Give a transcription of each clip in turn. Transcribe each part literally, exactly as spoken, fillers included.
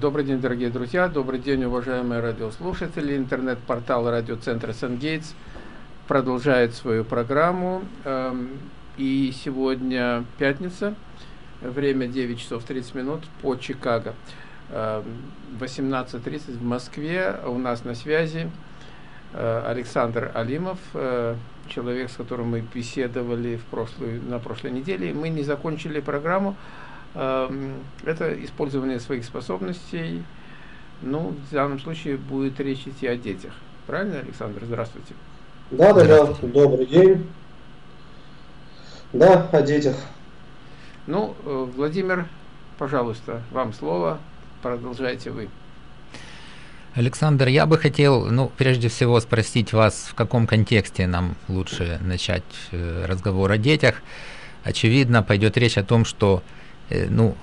Добрый день, дорогие друзья, добрый день, уважаемые радиослушатели. Интернет-портал радиоцентра Сан-Гейтс продолжает свою программу. И сегодня пятница, время девять часов тридцать минут по Чикаго. восемнадцать тридцать в Москве. У нас на связи Александр Алимов, человек, с которым мы беседовали в прошлую, на прошлой неделе. Мы не закончили программу. Это использование своих способностей. Ну, в данном случае будет речь идти о детях. Правильно, Александр? Здравствуйте. Да, да, да. Добрый день. Да, о детях. Ну, Владимир, пожалуйста, вам слово. Продолжайте вы. Александр, я бы хотел, ну, прежде всего спросить вас, в каком контексте нам лучше начать разговор о детях. Очевидно, пойдет речь о том, что ну,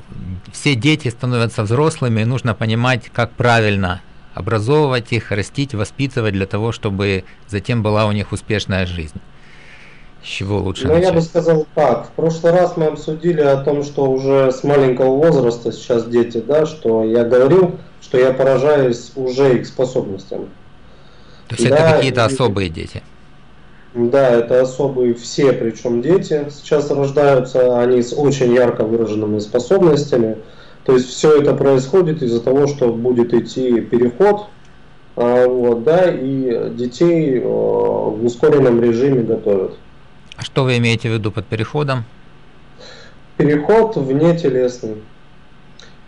все дети становятся взрослыми, и нужно понимать, как правильно образовывать их, растить, воспитывать для того, чтобы затем была у них успешная жизнь. С чего лучше ну, начать? Я бы сказал так. В прошлый раз мы обсудили о том, что уже с маленького возраста сейчас дети, да, что я говорил, что я поражаюсь уже их способностями. То есть да, это какие-то и... особые дети? Да, это особые все, причем дети сейчас рождаются, они с очень ярко выраженными способностями. То есть все это происходит из-за того, что будет идти переход, вот, да, и детей в ускоренном режиме готовят. А что вы имеете в виду под переходом? Переход внетелесный.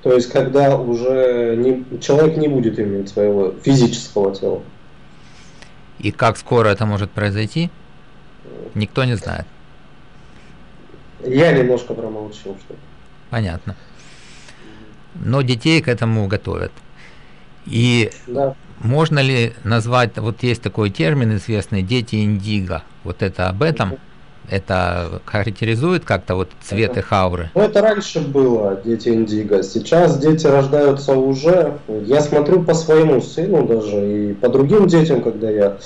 То есть когда уже не, человек не будет иметь своего физического тела. И как скоро это может произойти, никто не знает. Я немножко промолчил, что-то. Понятно. Но детей к этому готовят. И да. Можно ли назвать, вот есть такой термин известный, дети индиго. Вот это об этом, это характеризует как-то вот цвет их ауры? Ну это раньше было, дети индиго. Сейчас дети рождаются уже, я смотрю по своему сыну даже и по другим детям, когда я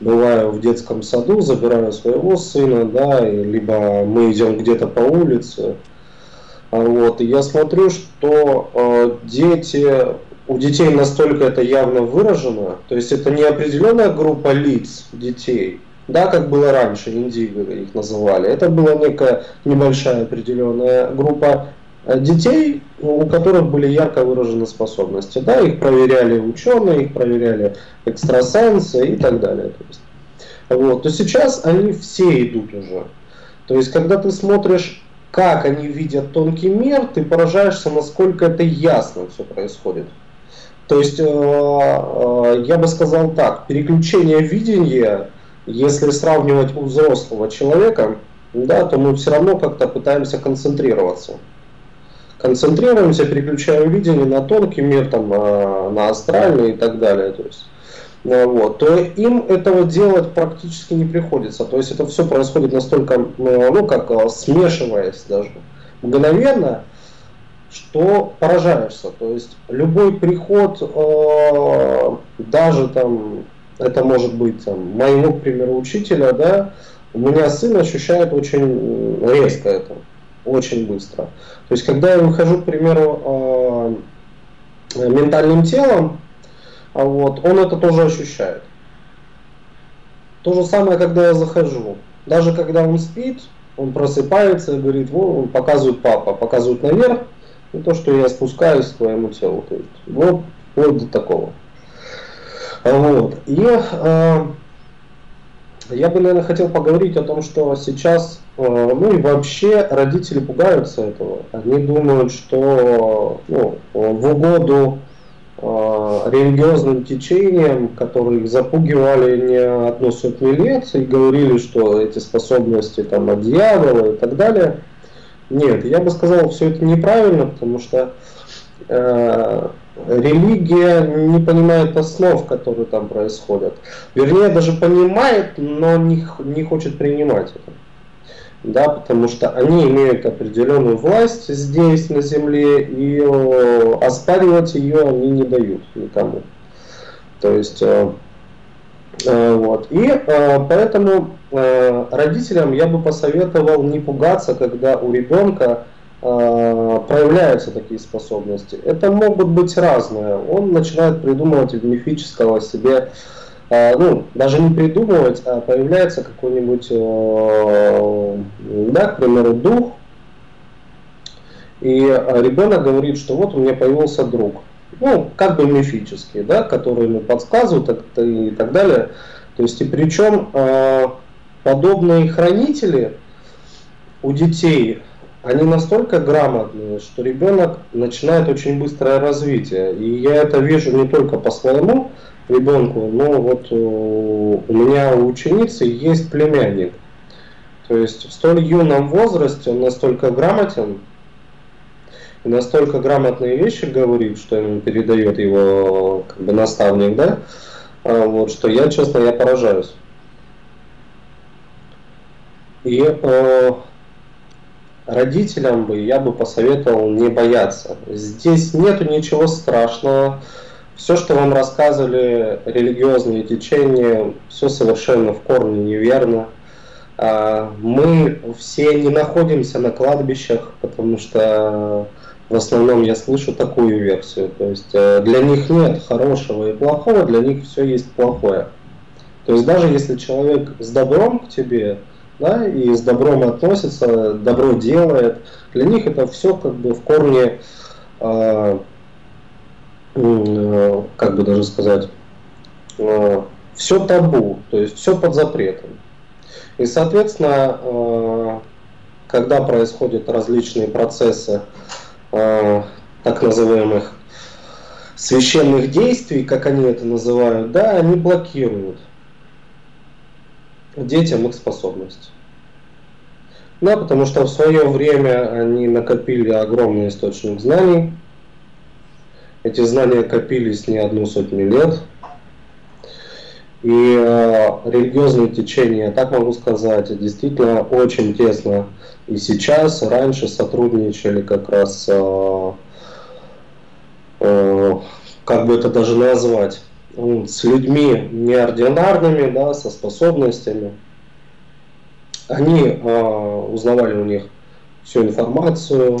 бываю в детском саду, забираю своего сына, да, и либо мы идем где-то по улице, вот, и я смотрю, что э, дети, у детей настолько это явно выражено, то есть это не определенная группа лиц детей, да, как было раньше, индиго их называли. Это была некая небольшая определенная группа детей, у которых были ярко выражены способности. Да, их проверяли ученые, их проверяли экстрасенсы и так далее. То есть, вот. То сейчас они все идут уже. То есть, когда ты смотришь, как они видят тонкий мир, ты поражаешься, насколько это ясно все происходит. То есть, я бы сказал так, переключение видения... Если сравнивать у взрослого человека, да, то мы все равно как-то пытаемся концентрироваться. Концентрируемся, переключаем видение на тонкий мир, там, на астральный и так далее. То есть, вот, то им этого делать практически не приходится. То есть это все происходит настолько, ну, как смешиваясь даже мгновенно, что поражаешься. То есть любой приход, э, даже там... Это может быть там, моего, к примеру, учителя, да, у меня сын ощущает очень резко это, очень быстро. То есть, когда я выхожу, к примеру, э, ментальным телом, вот, он это тоже ощущает. То же самое, когда я захожу. Даже когда он спит, он просыпается и говорит, вот, он показывает папа, показывает наверх, и то, что я спускаюсь к своему телу. То есть, вот, вот до такого. Вот. И э, я бы, наверное, хотел поговорить о том, что сейчас, э, ну и вообще родители пугаются этого. Они думают, что ну, в угоду э, религиозным течениям, которые их запугивали не одну сотню лет и говорили, что эти способности там, от дьявола и так далее. Нет, я бы сказал, все это неправильно, потому что... Э, Религия не понимает основ, которые там происходят. Вернее, даже понимает, но не, не хочет принимать это. Да, потому что они имеют определенную власть здесь, на земле, и о, оспаривать ее они не дают никому. То есть, э, э, вот. И э, поэтому э, родителям я бы посоветовал не пугаться, когда у ребенка проявляются такие способности. Это могут быть разные. Он начинает придумывать мифического себе, ну, даже не придумывать, а появляется какой-нибудь, да, к примеру, дух, и ребенок говорит, что вот у меня появился друг. Ну, как бы мифический, да, который ему подсказывают и так далее. То есть, и причем подобные хранители у детей, они настолько грамотные, что ребенок начинает очень быстрое развитие. И я это вижу не только по своему ребенку, но вот у меня у ученицы есть племянник. То есть в столь юном возрасте он настолько грамотен, и настолько грамотные вещи говорит, что ему передает его как бы наставник, да, вот, что я, честно, я поражаюсь. И э, родителям бы я бы посоветовал не бояться. Здесь нету ничего страшного. Все, что вам рассказывали религиозные течения, все совершенно в корне неверно. Э, мы все не находимся на кладбищах, потому что в основном я слышу такую версию. То есть э, для них нет хорошего и плохого, для них все есть плохое. То есть даже если человек с добром к тебе, да, и с добром относится, добро делает, для них это все как бы в корне, э, э, как бы даже сказать, э, все табу, то есть все под запретом. И, соответственно, э, когда происходят различные процессы э, так называемых священных действий, как они это называют, да, они блокируют детям их способность. Да, потому что в свое время они накопили огромный источник знаний. Эти знания копились не одну сотню лет. И э, религиозные течения, так могу сказать, действительно очень тесно. И сейчас, раньше сотрудничали как раз, э, э, как бы это даже назвать, с людьми неординарными, да, со способностями. Они э, узнавали у них всю информацию,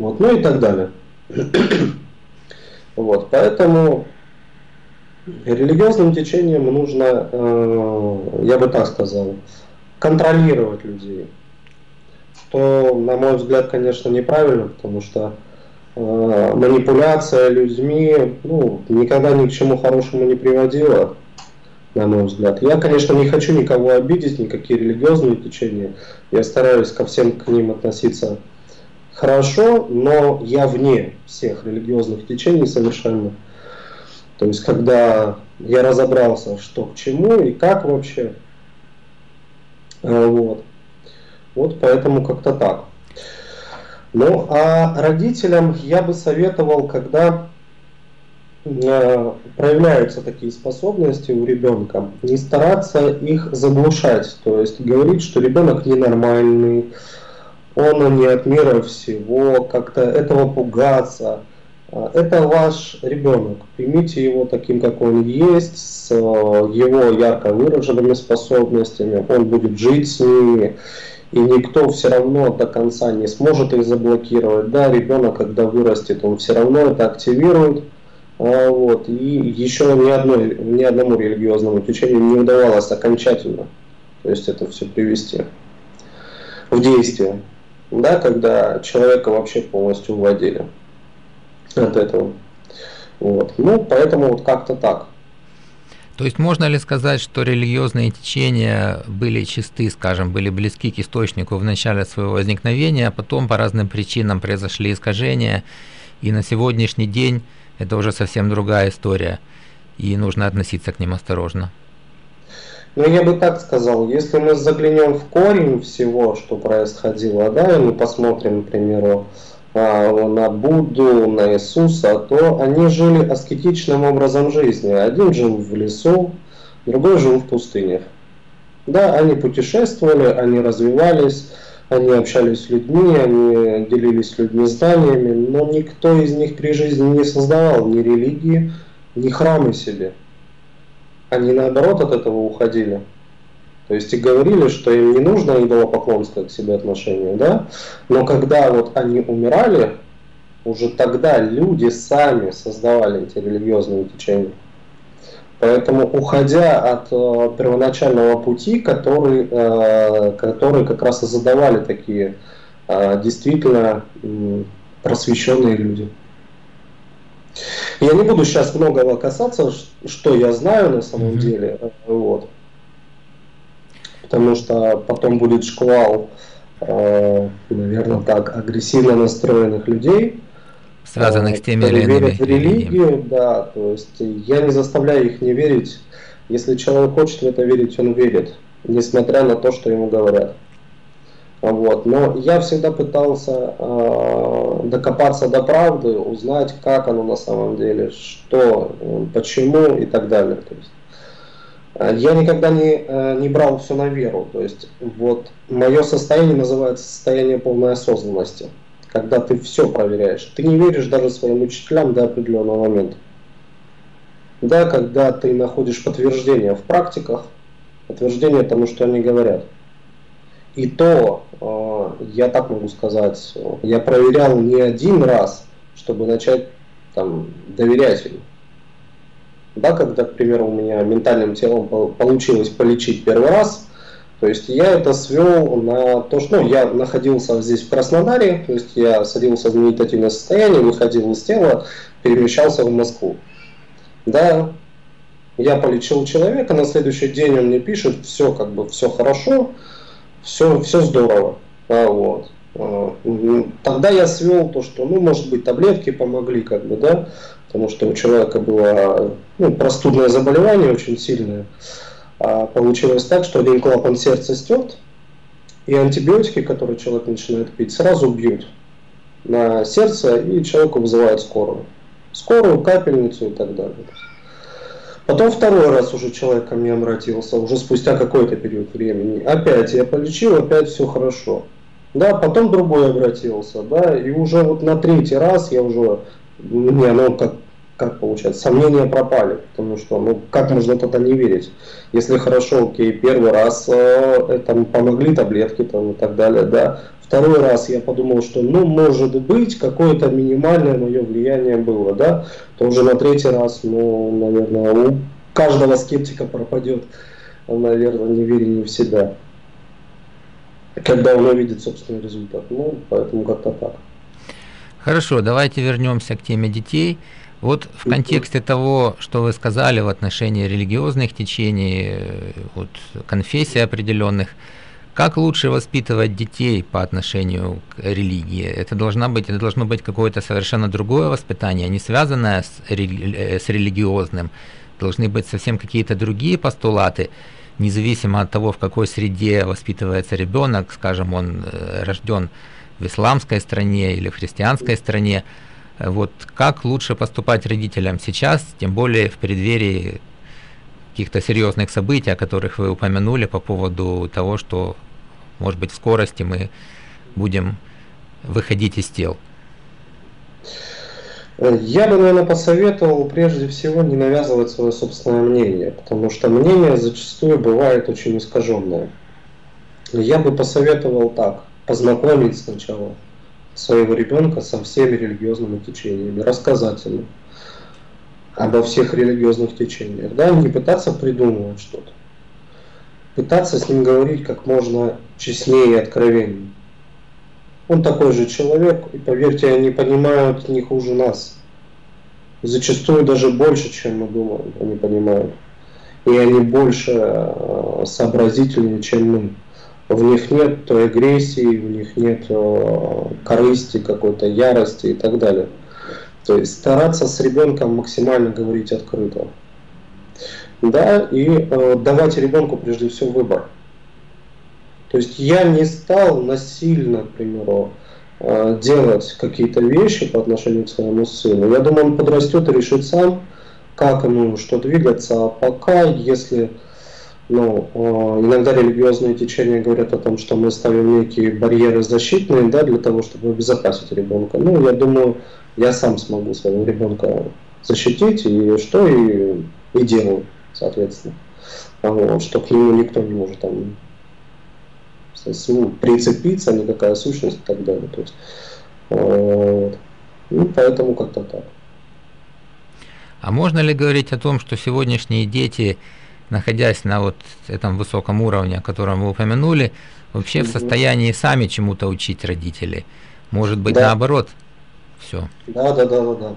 вот, ну и так далее. Вот, поэтому религиозным течением нужно, э, я бы так сказал, контролировать людей. Что, на мой взгляд, конечно, неправильно, потому что манипуляция людьми, ну, никогда ни к чему хорошему не приводила, на мой взгляд. Я, конечно, не хочу никого обидеть, никакие религиозные течения. Я стараюсь ко всем к ним относиться хорошо, но я вне всех религиозных течений совершенно. То есть, когда я разобрался, что к чему и как вообще. Вот, вот поэтому как-то так. Ну, а родителям я бы советовал, когда э, проявляются такие способности у ребенка, не стараться их заглушать. То есть говорить, что ребенок ненормальный, он не от мира всего, как-то этого пугаться. Это ваш ребенок. Примите его таким, как он есть, с э, его ярко выраженными способностями. Он будет жить с ними. И никто все равно до конца не сможет их заблокировать. Да, ребенок, когда вырастет, он все равно это активирует. Вот. И еще ни, одной, ни одному религиозному течению не удавалось окончательно, то есть, это все привести в действие. Да, когда человека вообще полностью уводили от этого. Вот. Ну, поэтому вот как-то так. То есть можно ли сказать, что религиозные течения были чисты, скажем, были близки к источнику в начале своего возникновения, а потом по разным причинам произошли искажения, и на сегодняшний день это уже совсем другая история, и нужно относиться к ним осторожно? Ну, я бы так сказал, если мы заглянем в корень всего, что происходило, да, и мы посмотрим, к примеру, на Будду, на Иисуса, то они жили аскетичным образом жизни. Один жил в лесу, другой жил в пустынях. Да, они путешествовали, они развивались, они общались с людьми, они делились с людьми знаниями, но никто из них при жизни не создавал ни религии, ни храмы себе. Они наоборот от этого уходили. То есть и говорили, что им не нужно идолопоклонское к себе отношение, да? Но когда вот они умирали, уже тогда люди сами создавали эти религиозные течения. Поэтому, уходя от э, первоначального пути, который, э, который как раз и задавали такие э, действительно э, просвещенные люди. Я не буду сейчас многого касаться, что я знаю на самом mm-hmm. деле, вот, потому что потом будет шквал, э, наверное, так, агрессивно настроенных людей, связанных с теми или иными верят в религию, да, то есть я не заставляю их не верить. Если человек хочет в это верить, он верит, несмотря на то, что ему говорят. Вот. Но я всегда пытался э, докопаться до правды, узнать, как оно на самом деле, что, почему и так далее. То есть, э, я никогда не, э, не брал все на веру. То есть, вот, мое состояние называется состояние полной осознанности. Когда ты все проверяешь. Ты не веришь даже своим учителям до определенного момента. Да, когда ты находишь подтверждение в практиках, подтверждение тому, что они говорят. И то, я так могу сказать, я проверял не один раз, чтобы начать там, доверять им. Да, когда, к примеру, у меня ментальным телом получилось полечить первый раз, то есть я это свел на то, что ну, я находился здесь в Краснодаре, то есть я садился в медитативное состояние, выходил из тела, перемещался в Москву. Да, я полечил человека, на следующий день он мне пишет, все как бы, все хорошо, все, все здорово. А вот. Тогда я свел то, что, ну, может быть, таблетки помогли, как бы, да, потому что у человека было ну, простудное заболевание очень сильное. А получилось так, что один клапан сердца стёрт, и антибиотики, которые человек начинает пить, сразу бьют на сердце, и человеку вызывают скорую. Скорую, капельницу и так далее. Потом второй раз уже человек ко мне обратился, уже спустя какой-то период времени. Опять я полечил, опять все хорошо. Да, потом другой обратился, да, и уже вот на третий раз я уже, не, ну как, как получается, сомнения пропали, потому что, ну, как можно тогда не верить? Если хорошо, окей, первый раз э, там, помогли таблетки там, и так далее, да. Второй раз я подумал, что, ну, может быть, какое-то минимальное мое влияние было, да. То уже на третий раз, ну, наверное, у каждого скептика пропадет, наверное, неверие в себя, когда он увидит собственный результат. Ну, поэтому как-то так. Хорошо, давайте вернемся к теме детей. Вот в контексте того, что вы сказали в отношении религиозных течений, вот, конфессий определенных, как лучше воспитывать детей по отношению к религии? Это должно быть, это должно быть какое-то совершенно другое воспитание, не связанное с, рели, с религиозным. Должны быть совсем какие-то другие постулаты, независимо от того, в какой среде воспитывается ребенок, скажем, он рожден в исламской стране или в христианской стране. Вот как лучше поступать родителям сейчас, тем более в преддверии каких-то серьезных событий, о которых вы упомянули по поводу того, что, может быть, в скорости мы будем выходить из тел? Я бы, наверное, посоветовал прежде всего не навязывать свое собственное мнение, потому что мнение зачастую бывает очень искаженное. Я бы посоветовал так, познакомить сначала своего ребенка со всеми религиозными течениями, рассказать ему обо всех религиозных течениях, да, не пытаться придумывать что-то, пытаться с ним говорить как можно честнее и откровеннее. Он такой же человек, и поверьте, они понимают не хуже нас, зачастую даже больше, чем мы думаем, они понимают, и они больше сообразительнее, чем мы. В них нет той агрессии, в них нет о, корысти, какой-то ярости и так далее. То есть стараться с ребенком максимально говорить открыто. Да, и э, давать ребенку прежде всего выбор. То есть я не стал насильно, к примеру, э, делать какие-то вещи по отношению к своему сыну. Я думаю, он подрастет и решит сам, как ему что двигаться. А пока, если... Ну, иногда религиозные течения говорят о том, что мы ставим некие барьеры защитные, да, для того, чтобы обезопасить ребенка. Ну, я думаю, я сам смогу своего ребенка защитить, и что и, и делаю, соответственно. вот, что к нему никто не может там, ну, прицепиться, никакая сущность и так далее. То есть, вот. Ну, поэтому как-то так. А можно ли говорить о том, что сегодняшние дети, находясь на вот этом высоком уровне, о котором вы упомянули, вообще в состоянии сами чему-то учить родителей? Может быть, да. наоборот? Все. Да, да, да, да, да.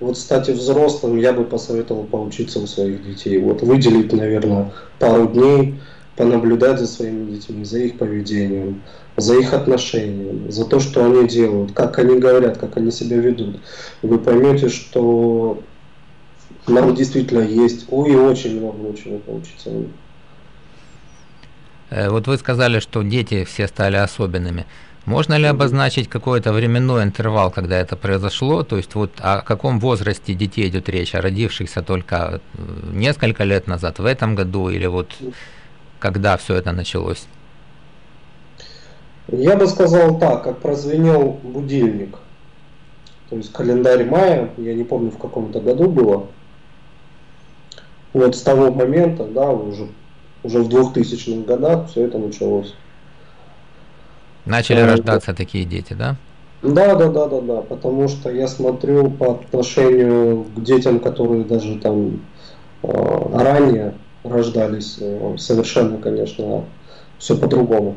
Вот, кстати, взрослым я бы посоветовал поучиться у своих детей. Вот выделить, наверное, пару дней, понаблюдать за своими детьми, за их поведением, за их отношением, за то, что они делают, как они говорят, как они себя ведут. Вы поймете, что нам действительно есть ой, очень много чего поучиться. Вот вы сказали, что дети все стали особенными. Можно ли обозначить какой-то временной интервал, когда это произошло? То есть вот о каком возрасте детей идет речь? О родившихся только несколько лет назад, в этом году, или вот когда все это началось? Я бы сказал так, как прозвенел будильник. То есть календарь мая, я не помню, в каком-то году было. Вот с того момента, да, уже, уже в двухтысячных годах все это началось. Начали а, рождаться да. такие дети, да? Да, да, да, да, да. Потому что я смотрю по отношению к детям, которые даже там э, ранее рождались, э, совершенно, конечно, все по-другому.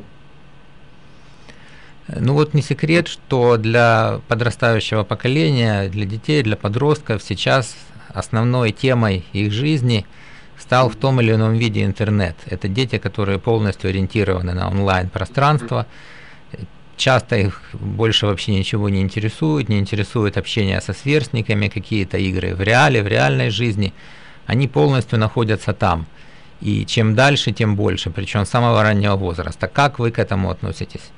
Ну вот не секрет, что для подрастающего поколения, для детей, для подростков сейчас основной темой их жизни стал в том или ином виде интернет. Это дети, которые полностью ориентированы на онлайн-пространство. Часто их больше вообще ничего не интересует, не интересует общение со сверстниками, какие-то игры в реале, в реальной жизни. Они полностью находятся там. И чем дальше, тем больше, причем с самого раннего возраста. Как вы к этому относитесь?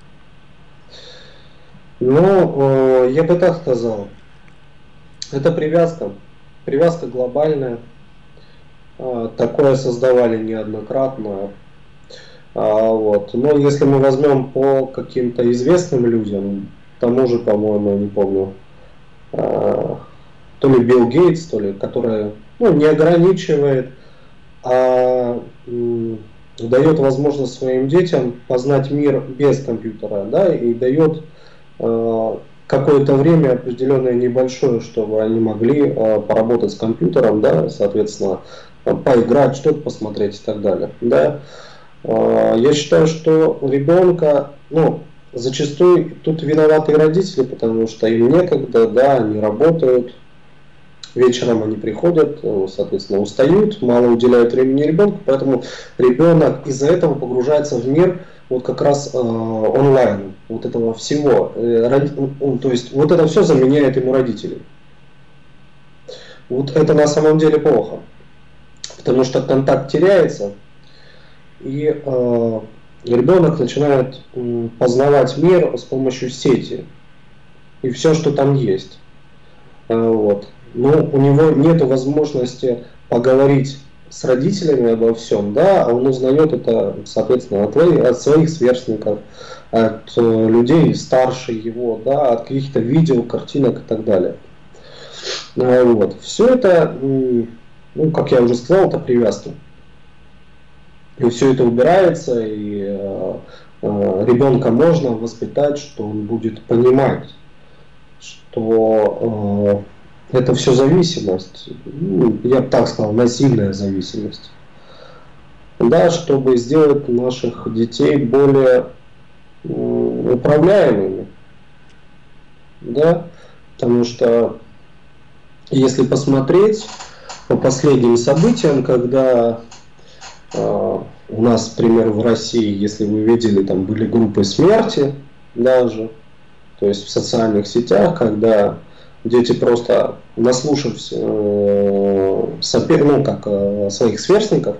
Ну, я бы так сказал. Это привязка. Привязка глобальная. Такое создавали неоднократно. А, вот. Но если мы возьмем по каким-то известным людям, тому же, по-моему, не помню, а, то ли Билл Гейтс, то ли, который, ну, не ограничивает, а м, дает возможность своим детям познать мир без компьютера, да, и дает а, какое-то время определенное небольшое, чтобы они могли а, поработать с компьютером, да, соответственно, поиграть, что-то посмотреть и так далее. Да. Я считаю, что у ребенка, ну, зачастую тут виноваты родители, потому что им некогда, да, они работают, вечером они приходят, соответственно, устают, мало уделяют времени ребенку, поэтому ребенок из-за этого погружается в мир вот как раз э, онлайн, вот этого всего. Роди... То есть вот это все заменяет ему родителей. Вот это на самом деле плохо, потому что контакт теряется. И э, ребенок начинает э, познавать мир с помощью сети и все, что там есть. Э, вот. Но у него нет возможности поговорить с родителями обо всем, да, а он узнает это, соответственно, от, от своих сверстников, от э, людей старше его, да, от каких-то видео, картинок и так далее. Э, вот. Все это, э, ну, как я уже сказал, это привязка. И все это убирается, и э, э, ребенка можно воспитать, что он будет понимать, что э, это все зависимость, ну, я бы так сказал, насильная зависимость. Да, чтобы сделать наших детей более э, управляемыми. Да? Потому что если посмотреть по последним событиям, когда Uh, у нас, например, в России, если вы видели, там были группы смерти даже, то есть в социальных сетях, когда дети просто, наслушавшись uh, сопер, ну, как, uh, своих сверстников,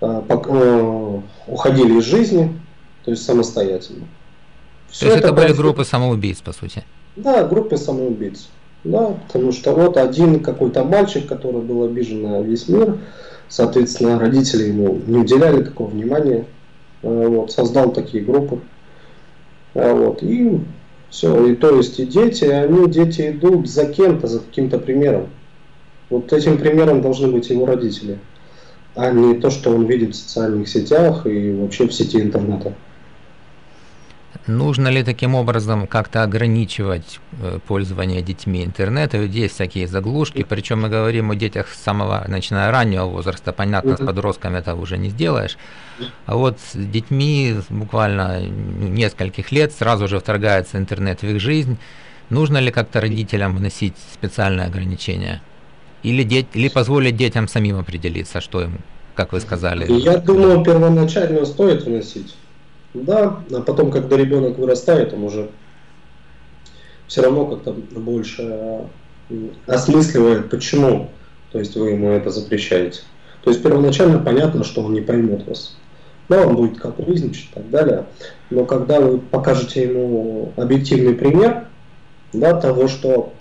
uh, uh, уходили из жизни, то есть самостоятельно. Все то есть это, это были просто... группы самоубийц, по сути? Да, группы самоубийц. Да, потому что вот один какой-то мальчик, который был обижен на весь мир, соответственно, родители ему не уделяли такого внимания, вот, создал такие группы, вот, и все, и то есть и дети, они, дети идут за кем-то, за каким-то примером, вот этим примером должны быть его родители, а не то, что он видит в социальных сетях и вообще в сети интернета. Нужно ли таким образом как-то ограничивать пользование детьми интернета? Есть такие заглушки, причем мы говорим о детях с самого, начиная раннего возраста, понятно, mm-hmm. с подростками это уже не сделаешь. А вот с детьми буквально нескольких лет сразу же вторгается интернет в их жизнь. Нужно ли как-то родителям вносить специальные ограничения? Или, деть, или позволить детям самим определиться, что им, как вы сказали? Я думаю, первоначально стоит вносить. Да, а потом, когда ребенок вырастает, он уже все равно как-то больше осмысливает, почему, то есть вы ему это запрещаете. То есть первоначально понятно, что он не поймет вас. Да, он будет капризничать и так далее. Но когда вы покажете ему объективный пример, да, того, что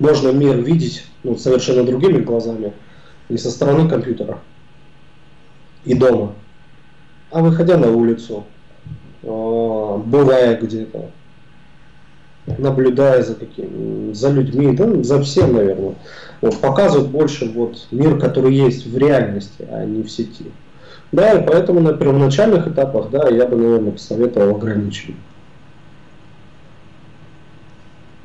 можно мир видеть, ну, совершенно другими глазами, не со стороны компьютера и дома, а выходя на улицу, бывая где-то, наблюдая за какими, за людьми, да, за всем, наверное, вот, показывают больше вот мир, который есть в реальности, а не в сети. Да, и поэтому на первоначальных этапах, да, я бы, наверное, посоветовал ограничить.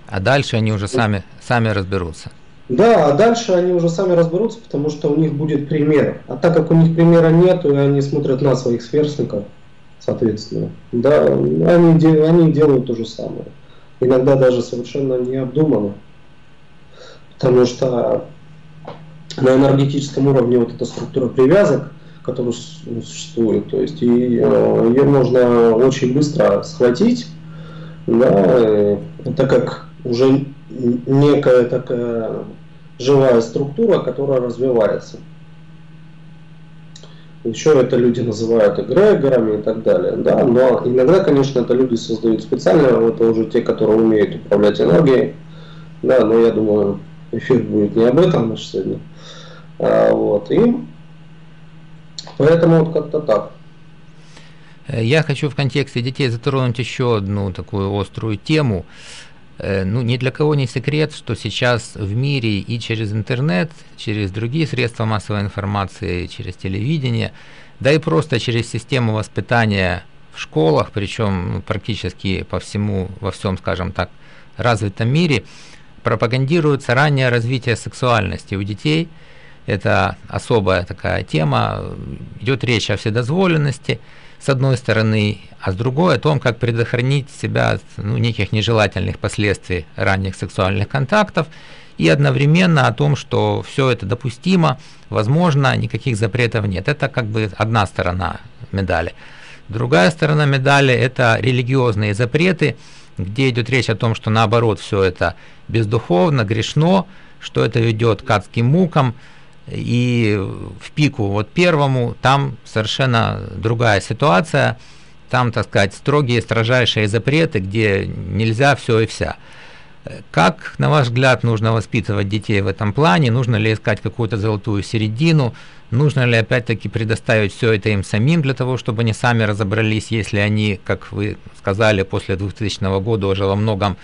А дальше они уже сами, сами разберутся. Да, а дальше они уже сами разберутся, потому что у них будет пример. А так как у них примера нет, и они смотрят на своих сверстников, соответственно, да, они, де они делают то же самое. Иногда даже совершенно необдуманно. Потому что на энергетическом уровне вот эта структура привязок, которая существует, то есть ее, ее можно очень быстро схватить, да, так как уже некая такая живая структура, которая развивается. Еще это люди называют эгрегорами и так далее. Да? Но иногда, конечно, это люди создают специально, это уже те, которые умеют управлять энергией. Да, но я думаю, эфир будет не об этом наш сегодня. А, вот, и поэтому вот как-то так. Я хочу в контексте детей затронуть еще одну такую острую тему. Ну, ни для кого не секрет, что сейчас в мире и через интернет, через другие средства массовой информации, через телевидение, да и просто через систему воспитания в школах, причем практически по всему, во всем, скажем так, развитом мире, пропагандируется раннее развитие сексуальности у детей. Это особая такая тема, идет речь о вседозволенности, с одной стороны, а с другой о том, как предохранить себя от ну, неких нежелательных последствий ранних сексуальных контактов, и одновременно о том, что все это допустимо, возможно, никаких запретов нет. Это как бы одна сторона медали. Другая сторона медали – это религиозные запреты, где идет речь о том, что наоборот все это бездуховно, грешно, что это ведет к адским мукам. И в пику вот первому там совершенно другая ситуация, там, так сказать, строгие, строжайшие запреты, где нельзя все и вся. Как, на ваш взгляд, нужно воспитывать детей в этом плане? Нужно ли искать какую-то золотую середину? Нужно ли опять-таки предоставить все это им самим для того, чтобы они сами разобрались, если они, как вы сказали, после двухтысячного года уже во многом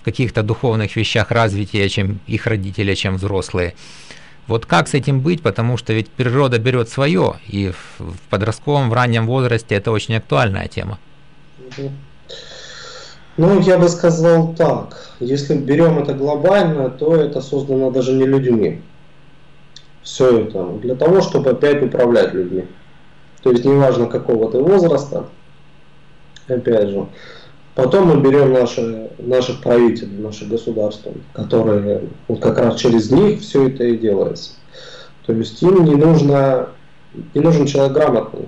в каких-то духовных вещах развитие, чем их родители, чем взрослые? Вот как с этим быть, потому что ведь природа берет свое, и в подростковом, в раннем возрасте это очень актуальная тема. Ну, я бы сказал так, если берем это глобально, то это создано даже не людьми. Все это для того, чтобы опять управлять людьми. То есть неважно какого ты возраста, опять же. Потом мы берем наши, наших правителей, наши государства, которые вот как раз через них все это и делается. То есть им не, нужно, не нужен человек грамотный,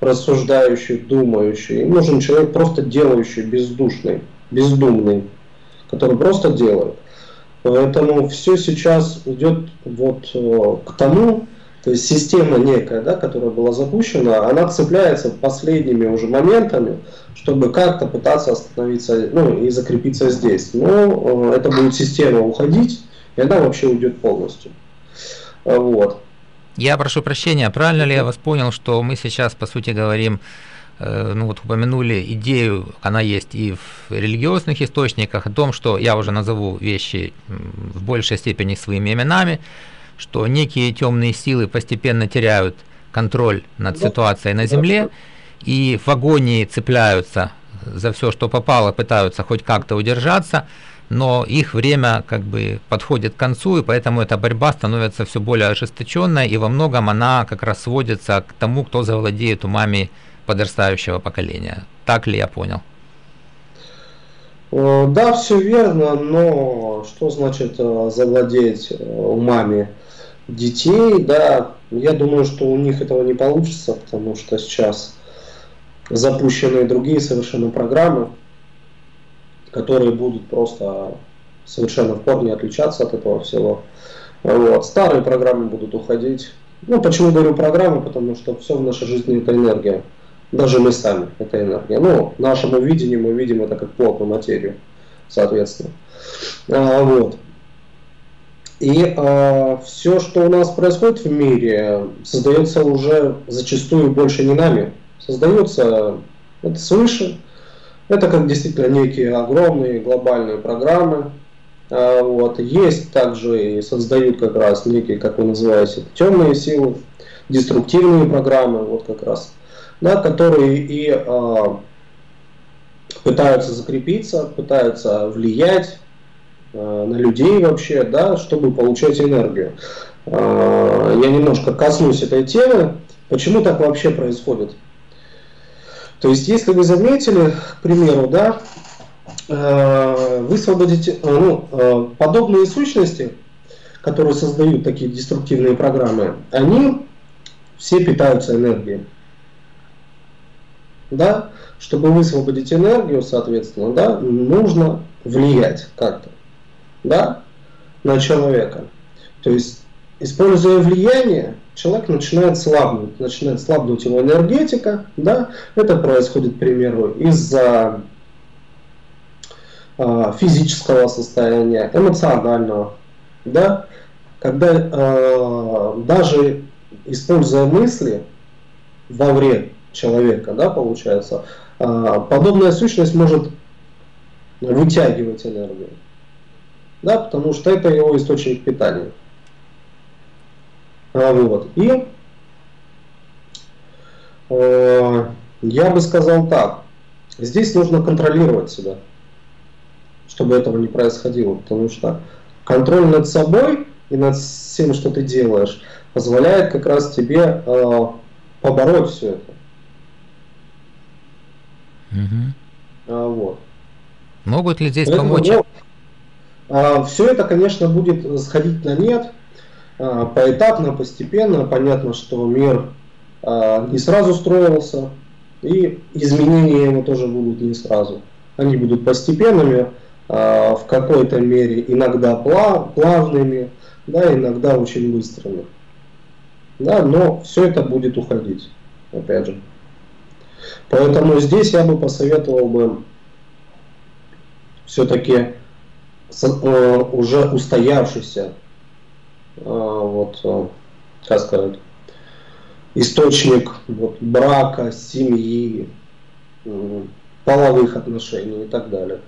рассуждающий, думающий. Им нужен человек просто делающий, бездушный, бездумный, который просто делает. Поэтому все сейчас идет вот к тому, то есть система некая, да, которая была запущена, она цепляется последними уже моментами, чтобы как-то пытаться остановиться, ну, и закрепиться здесь. Но это будет система уходить, и она вообще уйдет полностью. Вот. Я прошу прощения, правильно ли я вас понял, что мы сейчас, по сути, говорим, ну вот упомянули идею, она есть и в религиозных источниках, о том, что я уже назову вещи в большей степени своими именами, что некие темные силы постепенно теряют контроль над ситуацией на Земле и в агонии цепляются за все, что попало, пытаются хоть как-то удержаться, но их время как бы подходит к концу, и поэтому эта борьба становится все более ожесточенной, и во многом она как раз сводится к тому, кто завладеет умами подрастающего поколения. Так ли я понял? Да, все верно, но что значит завладеть умами детей? Да, я думаю, что у них этого не получится, потому что сейчас запущены другие совершенно программы, которые будут просто совершенно в корне отличаться от этого всего. Вот. Старые программы будут уходить. Ну, почему говорю программы? Потому что все в нашей жизни это энергия. Даже мы сами это энергия. Ну, в нашем видении мы видим это как плотную материю, соответственно. А, вот. И а, все, что у нас происходит в мире, создается уже зачастую больше не нами. Создается это свыше. Это как действительно некие огромные глобальные программы. Вот. Есть также и создают как раз некие, как вы называете, темные силы, деструктивные программы, вот как раз, да, которые и а, пытаются закрепиться, пытаются влиять а, на людей вообще, да, чтобы получать энергию. А, я немножко коснусь этой темы. Почему так вообще происходит? То есть, если вы заметили, к примеру, да, высвободите, ну, подобные сущности, которые создают такие деструктивные программы, они все питаются энергией. Да? Чтобы высвободить энергию, соответственно, да, нужно влиять как-то, да, на человека. То есть, используя влияние, человек начинает слабнуть, начинает слабнуть его энергетика, да, это происходит, к примеру, из-за э, физического состояния, эмоционального, да, когда э, даже используя мысли во вред человека, да, получается, э, подобная сущность может вытягивать энергию, да, потому что это его источник питания. Вот. И э, я бы сказал так, здесь нужно контролировать себя, чтобы этого не происходило, потому что контроль над собой и над всем, что ты делаешь, позволяет как раз тебе э, побороть все это. Угу. А, вот. Могут ли здесь поэтому помочь? Ну, э, все это, конечно, будет сходить на нет. Поэтапно, постепенно, понятно, что мир э, не сразу строился, и изменения его тоже будут не сразу. Они будут постепенными, э, в какой-то мере иногда плавными, да, иногда очень быстрыми. Да, но все это будет уходить, опять же. Поэтому здесь я бы посоветовал бы все-таки э, уже устоявшийся, вот, как сказать, источник вот, брака, семьи, половых отношений и так далее.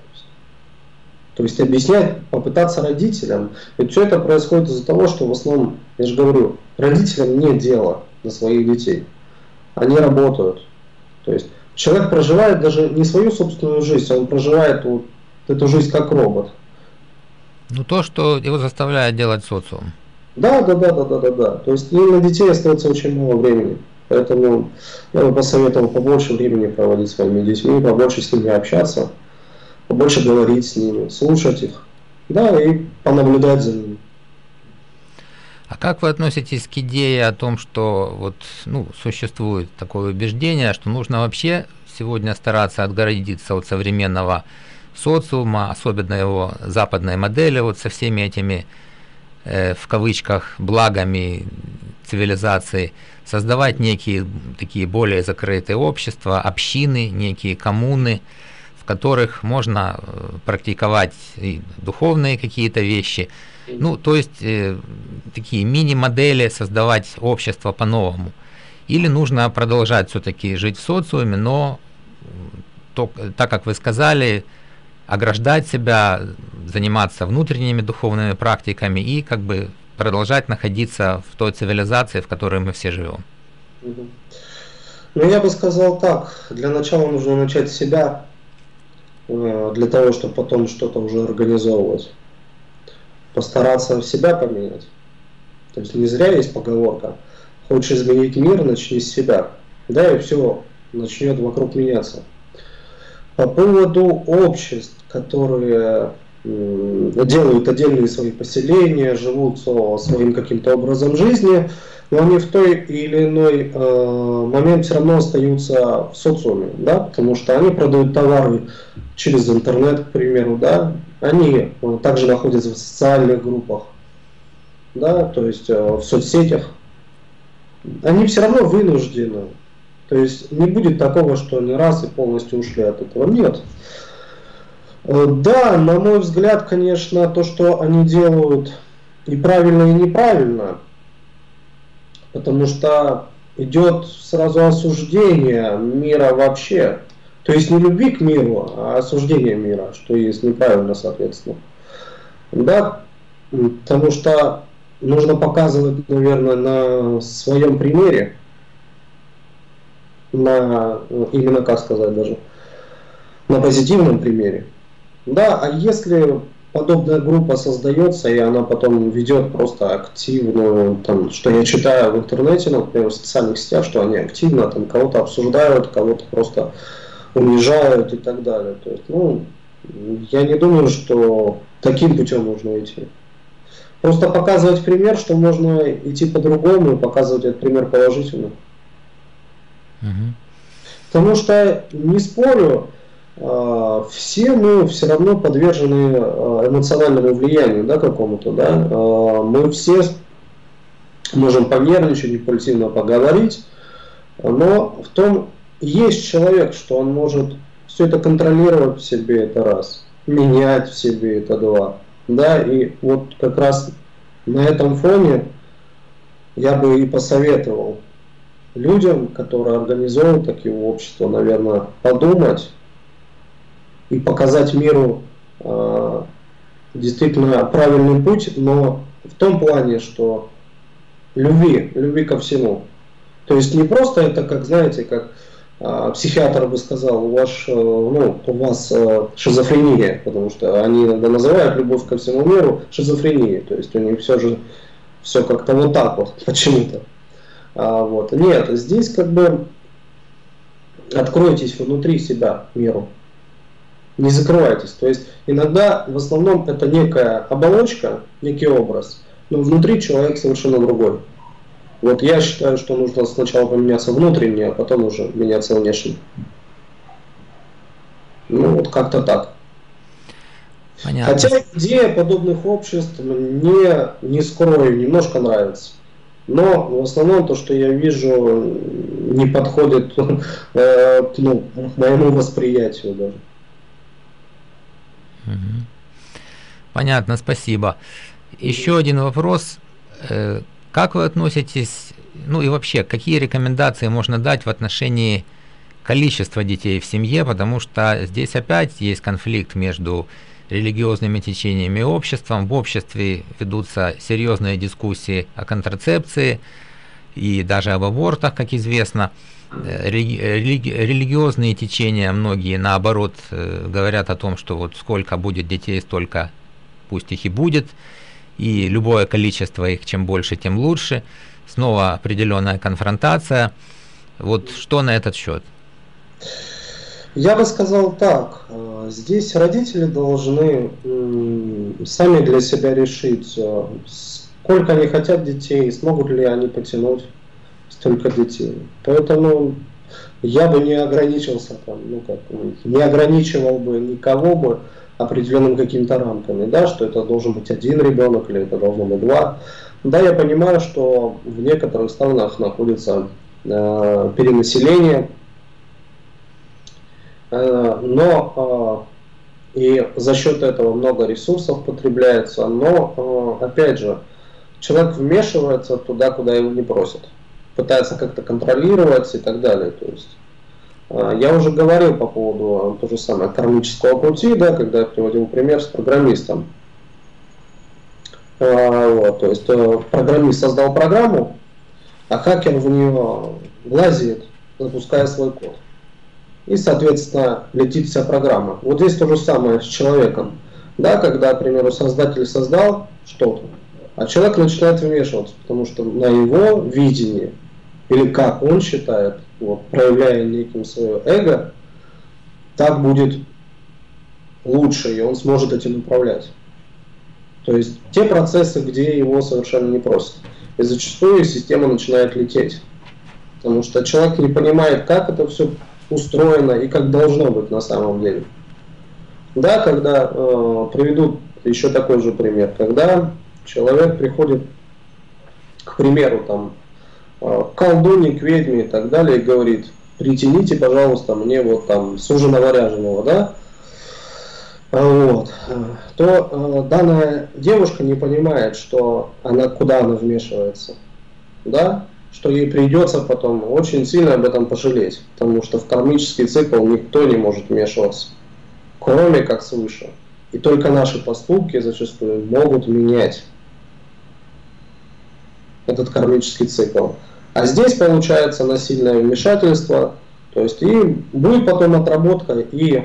То есть объяснять, попытаться родителям. Ведь все это происходит из-за того, что в основном, я же говорю, родителям нет дела до своих детей. Они работают. То есть человек проживает даже не свою собственную жизнь, он проживает вот эту жизнь как робот. Ну то, что его заставляет делать социум. Да, да, да, да, да, да, да. То есть и на детей остается очень мало времени. Поэтому я бы посоветовал побольше времени проводить с своими детьми, побольше с ними общаться, побольше говорить с ними, слушать их, да, и понаблюдать за ними. А как вы относитесь к идее о том, что вот, ну, существует такое убеждение, что нужно вообще сегодня стараться отгородиться от современного социума, особенно его западной модели, вот со всеми этими в кавычках благами цивилизации, создавать некие такие более закрытые общества, общины, некие коммуны, в которых можно практиковать и духовные какие-то вещи, ну то есть э, такие мини-модели, создавать общество по-новому, или нужно продолжать все-таки жить в социуме, но то, так как вы сказали, ограждать себя, заниматься внутренними духовными практиками и как бы продолжать находиться в той цивилизации, в которой мы все живем? Ну, я бы сказал так, для начала нужно начать с себя, для того, чтобы потом что-то уже организовывать. Постараться себя поменять. То есть не зря есть поговорка: хочешь изменить мир, начни с себя. Да, и все начнет вокруг меняться. По поводу обществ, которые делают отдельные свои поселения, живут своим каким-то образом жизни, но они в той или иной э, момент все равно остаются в социуме, да, потому что они продают товары через интернет, к примеру, да, они э, также находятся в социальных группах, да, то есть э, в соцсетях, они все равно вынуждены, то есть не будет такого, что они раз и полностью ушли от этого, нет. Да, на мой взгляд, конечно, то, что они делают, и правильно, и неправильно, потому что идет сразу осуждение мира вообще. То есть не любви к миру, а осуждение мира, что есть неправильно, соответственно. Да, потому что нужно показывать, наверное, на своем примере, на, именно, как сказать даже, на позитивном примере. Да, а если подобная группа создается, и она потом ведет просто активную, там, что я читаю в интернете, например, в социальных сетях, что они активно там кого-то обсуждают, кого-то просто унижают и так далее. То есть, ну, я не думаю, что таким путем нужно идти. Просто показывать пример, что можно идти по-другому, и показывать этот пример положительно. Mm-hmm. Потому что, не спорю, все мы все равно подвержены эмоциональному влиянию, да, какому-то, да, мы все можем понервничать, импульсивно поговорить, но в том есть человек, что он может все это контролировать в себе, это раз, менять в себе, это два, да, и вот как раз на этом фоне я бы и посоветовал людям, которые организовывают такие общества, наверное, подумать и показать миру э, действительно правильный путь, но в том плане, что любви, любви ко всему. То есть не просто это, как, знаете, как э, психиатр бы сказал, у вас, э, ну, у вас э, шизофрения, потому что они иногда называют любовь ко всему миру шизофренией, то есть у них все же все как-то вот так вот почему-то. А, вот. Нет, здесь как бы откройтесь внутри себя миру. Не закрывайтесь. То есть иногда в основном это некая оболочка, некий образ, но внутри человек совершенно другой. Вот я считаю, что нужно сначала поменяться внутренне, а потом уже меняться внешне. Ну вот как-то так. Понятно. Хотя идея подобных обществ мне, не скрою, немножко нравится. Но в основном то, что я вижу, не подходит э, ну, моему восприятию даже. Понятно, спасибо. Еще один вопрос. Как вы относитесь, ну и вообще, какие рекомендации можно дать в отношении количества детей в семье, потому что здесь опять есть конфликт между религиозными течениями и обществом. В обществе ведутся серьезные дискуссии о контрацепции и даже об абортах, как известно. Религи- религи- религиозные течения многие, наоборот, говорят о том, что вот сколько будет детей, столько пусть их и будет, и любое количество их, чем больше, тем лучше. Снова определенная конфронтация. Вот что на этот счет? Я бы сказал так, здесь родители должны сами для себя решить, сколько они хотят детей, смогут ли они потянуть столько детей. Поэтому я бы не ограничился там, ну как, не ограничивал бы никого бы определенным какими-то рамками, да, что это должен быть один ребенок или это должно быть два. Да, я понимаю, что в некоторых странах находится э, перенаселение, э, но э, и за счет этого много ресурсов потребляется, но э, опять же человек вмешивается туда, куда его не просят, пытается как-то контролировать и так далее. То есть, я уже говорил по поводу то же самое кармического пути, да, когда я приводил пример с программистом. Вот, то есть программист создал программу, а хакер в нее лазит, запуская свой код. И, соответственно, летит вся программа. Вот здесь то же самое с человеком. Да, когда, к примеру, создатель создал что-то, а человек начинает вмешиваться, потому что на его видении, или как он считает, вот, проявляя неким свое эго, так будет лучше, и он сможет этим управлять. То есть те процессы, где его совершенно не просят. И зачастую система начинает лететь. Потому что человек не понимает, как это все устроено и как должно быть на самом деле. Да, когда э, приведу еще такой же пример, когда человек приходит, к примеру, там, э, к колдуне, к ведьме и так далее, и говорит: притяните, пожалуйста, мне вот там суженого-ряженого, да? Вот. То э, данная девушка не понимает, что она, куда она вмешивается, да? Что ей придется потом очень сильно об этом пожалеть, потому что в кармический цикл никто не может вмешиваться, кроме как свыше. И только наши поступки зачастую могут менять этот кармический цикл. А здесь получается насильное вмешательство, то есть и будет потом отработка и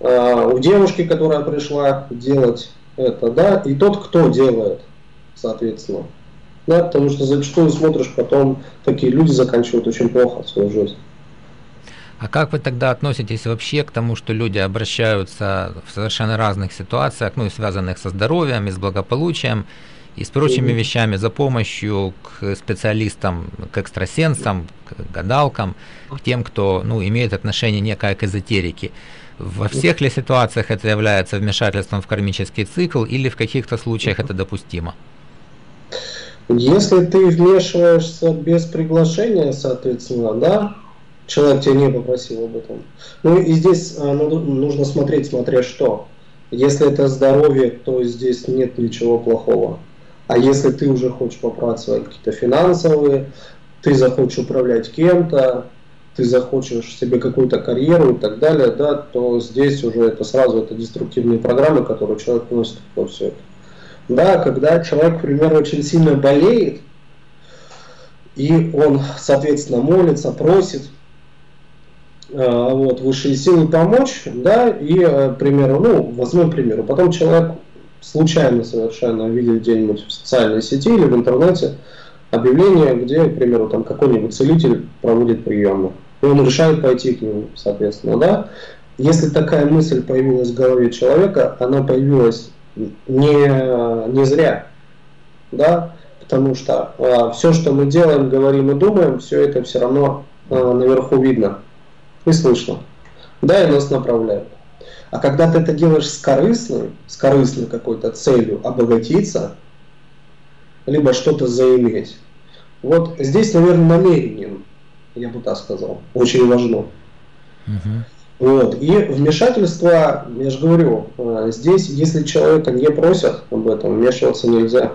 э, у девушки, которая пришла делать это, да, и тот, кто делает, соответственно. Да, потому что зачастую смотришь, потом такие люди заканчивают очень плохо свою жизнь. А как вы тогда относитесь вообще к тому, что люди обращаются в совершенно разных ситуациях, ну и связанных со здоровьем, и с благополучием, и с прочими mm-hmm. вещами, за помощью к специалистам, к экстрасенсам, к гадалкам, к тем, кто, ну, имеет отношение некое к эзотерике? Во всех ли ситуациях это является вмешательством в кармический цикл, или в каких-то случаях mm-hmm. это допустимо? Если ты вмешиваешься без приглашения, соответственно, да, человек тебя не попросил об этом. Ну и здесь а, ну, нужно смотреть, смотря что. Если это здоровье, то здесь нет ничего плохого. А если ты уже хочешь поправить свои какие-то финансовые, ты захочешь управлять кем-то, ты захочешь себе какую-то карьеру и так далее, да, то здесь уже это сразу это деструктивные программы, которые человек носит во все это. Да, когда человек, к примеру, очень сильно болеет, и он, соответственно, молится, просит э, вот, высшие силы помочь, да, и, э, к примеру, ну, возьмем к примеру, потом человек случайно совершенно видит где-нибудь в социальной сети или в интернете объявление, где, к примеру, там какой-нибудь целитель проводит приемы, и он решает пойти к нему, соответственно, да. Если такая мысль появилась в голове человека, она появилась Не, не зря, да, потому что э, все, что мы делаем, говорим и думаем, все это все равно э, наверху видно и слышно, да, и нас направляют. А когда ты это делаешь с корыстной, с корыстной какой-то целью обогатиться, либо что-то заиметь, вот здесь, наверное, намерение, я бы так сказал, очень важно. Uh-huh. Вот. И вмешательство, я же говорю, здесь, если человека не просят об этом, вмешиваться нельзя.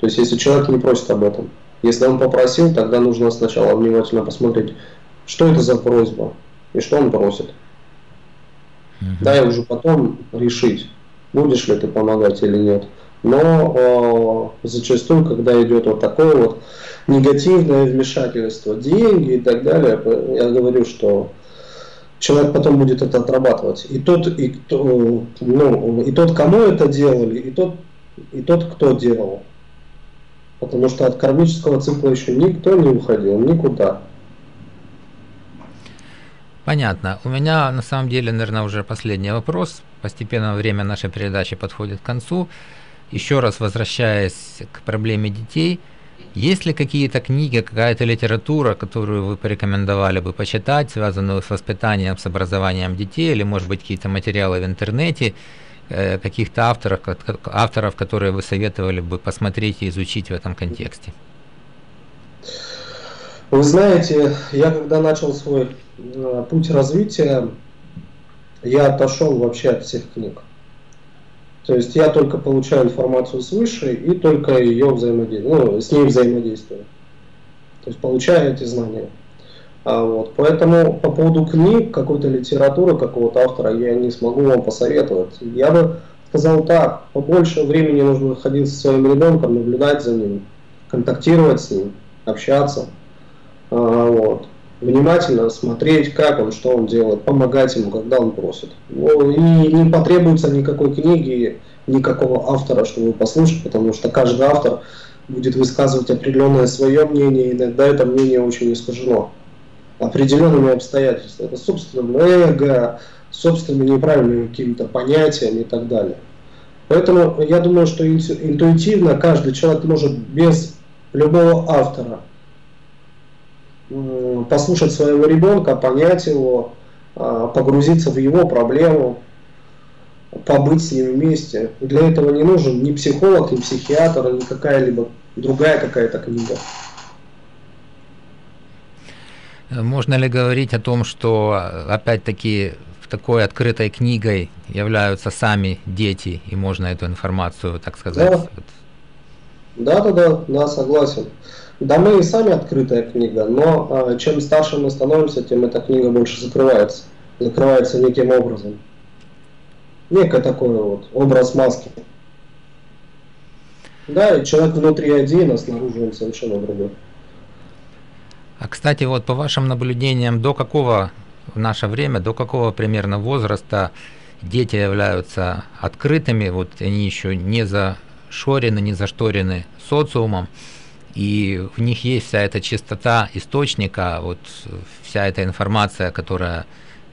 То есть, если человек не просит об этом. Если он попросил, тогда нужно сначала внимательно посмотреть, что это за просьба и что он просит. Uh-huh. Да, и уже потом решить, будешь ли ты помогать или нет. Но э, зачастую, когда идет вот такое вот негативное вмешательство, деньги и так далее, я говорю, что человек потом будет это отрабатывать. И тот, и, кто, ну, и тот, кому это делали, и тот, и тот, кто делал. Потому что от кармического цикла еще никто не уходил, никуда. Понятно. У меня на самом деле, наверное, уже последний вопрос. Постепенно время нашей передачи подходит к концу. Еще раз возвращаясь к проблеме детей. Есть ли какие-то книги, какая-то литература, которую вы порекомендовали бы почитать, связанную с воспитанием, с образованием детей, или, может быть, какие-то материалы в интернете, каких-то авторов, авторов, которые вы советовали бы посмотреть и изучить в этом контексте? Вы знаете, я когда начал свой путь развития, я отошел вообще от всех книг. То есть я только получаю информацию свыше и только ее взаимодействую, ну, с ней взаимодействую. То есть получаю эти знания. А вот, поэтому по поводу книг, какой-то литературы, какого-то автора я не смогу вам посоветовать. Я бы сказал так: побольше времени нужно находиться со своим ребенком, наблюдать за ним, контактировать с ним, общаться, вот. Внимательно смотреть, как он, что он делает, помогать ему, когда он просит. И не потребуется никакой книги, никакого автора, чтобы послушать, потому что каждый автор будет высказывать определенное свое мнение, иногда это мнение очень искажено определенными обстоятельствами, это собственным эго, собственными неправильными какими-то понятиями и так далее. Поэтому я думаю, что интуитивно каждый человек может без любого автора послушать своего ребенка, понять его, погрузиться в его проблему, побыть с ним вместе. И для этого не нужен ни психолог, ни психиатр, ни какая-либо другая какая-то книга. Можно ли говорить о том, что опять-таки такой открытой книгой являются сами дети, и можно эту информацию, так сказать? Да, да, да, да, согласен. Да, мы и сами открытая книга, но чем старше мы становимся, тем эта книга больше закрывается. Закрывается неким образом. Некий такой вот образ маски. Да, и человек внутри один, а снаружи он совершенно другой. А кстати, вот по вашим наблюдениям, до какого в наше время, до какого примерно возраста дети являются открытыми, вот они еще не зашорены, не зашторены социумом, и в них есть вся эта чистота источника, вот вся эта информация, которая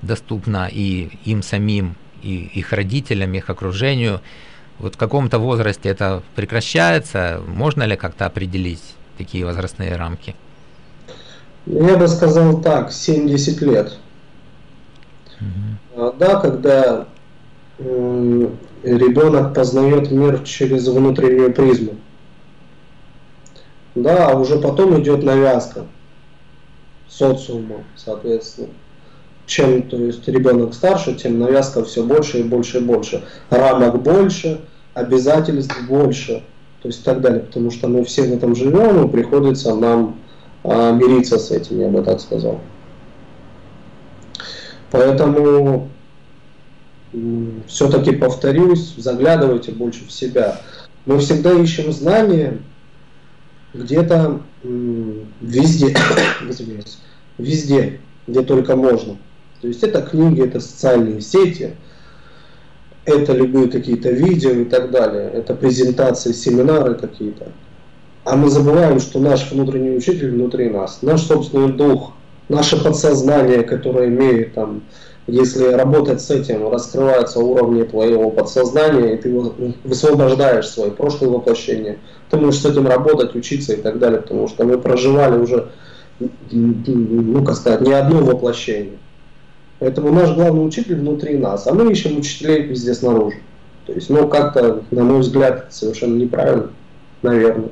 доступна и им самим, и их родителям, их окружению. Вот в каком-то возрасте это прекращается, можно ли как-то определить такие возрастные рамки? Я бы сказал так, семьдесят лет. Угу. Да, когда э, ребенок познает мир через внутреннюю призму. Да, а уже потом идет навязка социума, соответственно. Чем, то есть, ребенок старше, тем навязка все больше и больше и больше. Рамок больше, обязательств больше, то есть и так далее. Потому что мы все в этом живем, и приходится нам а, мириться с этим, я бы так сказал. Поэтому все-таки повторюсь, заглядывайте больше в себя. Мы всегда ищем знания где-то везде, везде, где только можно. То есть это книги, это социальные сети, это любые какие-то видео и так далее, это презентации, семинары какие-то. А мы забываем, что наш внутренний учитель внутри нас, наш собственный дух, наше подсознание, которое имеет там, если работать с этим, раскрываются уровни твоего подсознания, и ты высвобождаешь свои прошлые воплощения, ты можешь с этим работать, учиться и так далее, потому что мы проживали уже, ну, как сказать, не одно воплощение. Поэтому наш главный учитель внутри нас, а мы ищем учителей везде снаружи. То есть, ну, как-то, на мой взгляд, совершенно неправильно, наверное.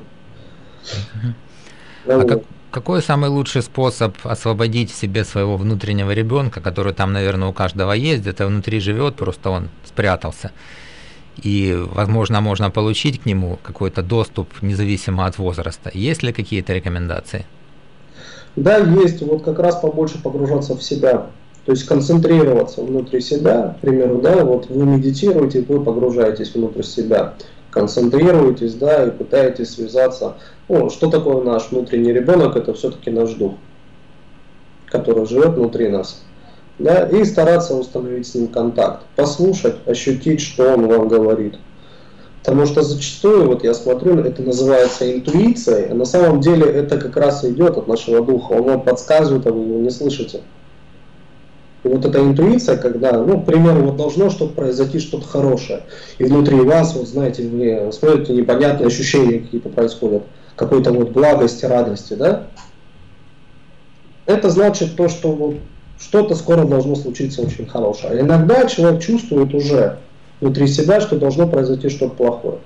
А как, какой самый лучший способ освободить в себе своего внутреннего ребенка, который там, наверное, у каждого есть, где-то внутри живет, просто он спрятался? И, возможно, можно получить к нему какой-то доступ, независимо от возраста. Есть ли какие-то рекомендации? Да, есть. Вот как раз побольше погружаться в себя. То есть концентрироваться внутри себя. К примеру, да, вот вы медитируете, вы погружаетесь внутрь себя. Концентрируетесь, да, и пытаетесь связаться. Ну, что такое наш внутренний ребенок? Это все-таки наш дух, который живет внутри нас. Да, и стараться установить с ним контакт. Послушать, ощутить, что он вам говорит. Потому что зачастую, вот я смотрю, это называется интуицией, а на самом деле это как раз идет от нашего духа. Он вам подсказывает, а вы его не слышите. И вот эта интуиция, когда, ну, к примеру, вот должно что-то произойти, что-то хорошее. И внутри вас, вот знаете, вы смотрите, непонятные ощущения какие-то происходят, какой-то вот благости, радости, да? Это значит то, что вот что-то скоро должно случиться очень хорошее. Иногда человек чувствует уже внутри себя, что должно произойти что-то плохое.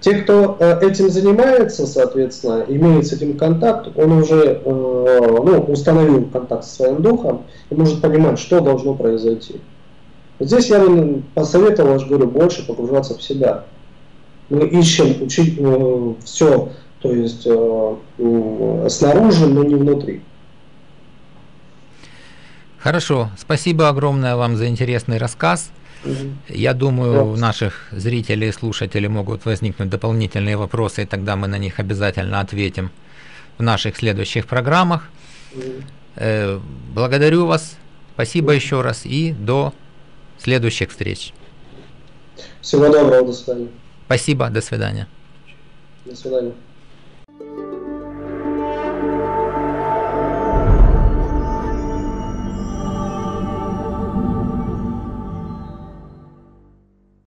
Те, кто этим занимается, соответственно, имеет с этим контакт, он уже ну, установил контакт со своим духом и может понимать, что должно произойти. Здесь я посоветовал, я же говорю, больше погружаться в себя. Мы ищем учить э, все, то есть э, э, снаружи, но не внутри. Хорошо, спасибо огромное вам за интересный рассказ. Я думаю, у наших зрителей и слушателей могут возникнуть дополнительные вопросы, и тогда мы на них обязательно ответим в наших следующих программах. Благодарю вас, спасибо еще раз и до следующих встреч. Всего доброго, до свидания. Спасибо, до свидания. До свидания.